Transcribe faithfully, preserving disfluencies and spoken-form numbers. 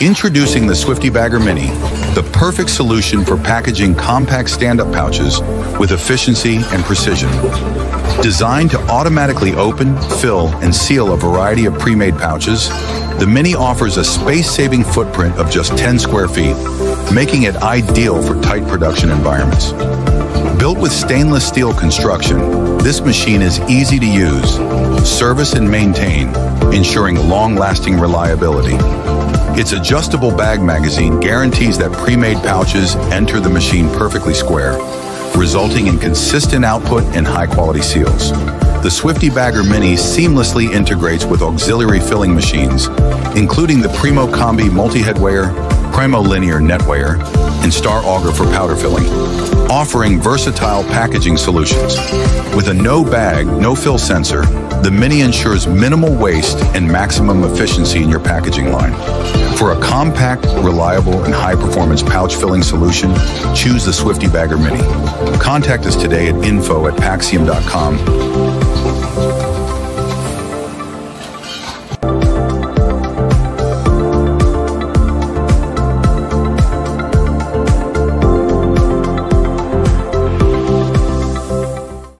Introducing the Swifty Bagger Mini, the perfect solution for packaging compact stand-up pouches with efficiency and precision. Designed to automatically open, fill, and seal a variety of pre-made pouches, the Mini offers a space-saving footprint of just ten square feet, making it ideal for tight production environments. Built with stainless steel construction, this machine is easy to use, service and maintain, ensuring long-lasting reliability. Its adjustable bag magazine guarantees that pre-made pouches enter the machine perfectly square, resulting in consistent output and high-quality seals. The Swifty Bagger Mini seamlessly integrates with auxiliary filling machines, including the Primo Combi multi-head weighher, Primo Linear NetWeigher, and Star Auger for powder filling, offering versatile packaging solutions. With a no-bag, no-fill sensor, the Mini ensures minimal waste and maximum efficiency in your packaging line. For a compact, reliable, and high-performance pouch filling solution, choose the Swifty Bagger Mini. Contact us today at info at paxium dot com.